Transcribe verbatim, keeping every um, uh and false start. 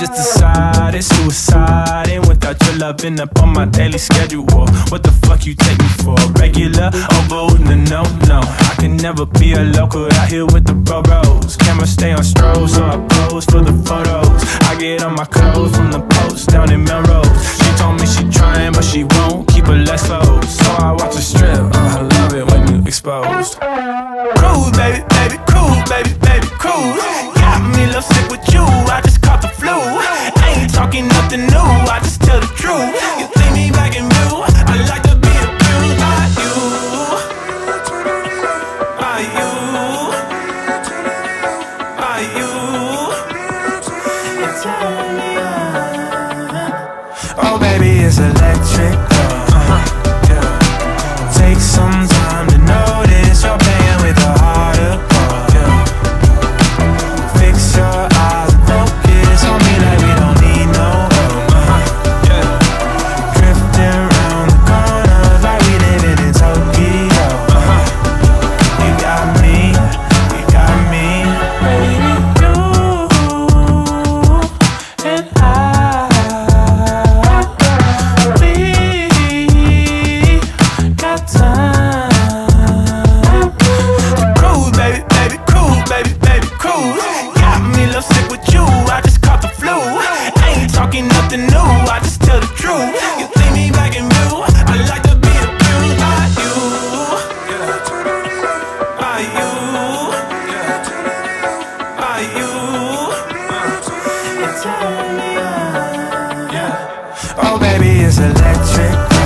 just decided suiciding without your love in up on my daily schedule. What the fuck you take me for? Regular? Oh, boo, no, no, no. I can never be a local out here with the bro-bros. Camera stay on strobe, so I pose for the photos. I get on my clothes from the post down in Melrose. She told me she trying, but she won't keep her legs closed. So I watch her strip, uh, I love it when you exposed. Cool, baby, baby, cool, baby, baby, cool. Got me a little sick with you, I just caught the flu. I ain't talking nothing new, I just tell the truth. You think me back in blue? Oh baby, it's electric, uh, uh, yeah. Take some time to notice you're playing with a harder part, yeah. Fix your eyes and focus on me like we don't need no help, uh, yeah. Drifting round the corners like we living in Tokyo, uh, you got me, you got me. Baby, you and I, nothing new, I just tell the truth. You think me back in blue? I like to be abused by you, by you, by you. Oh baby, it's electric.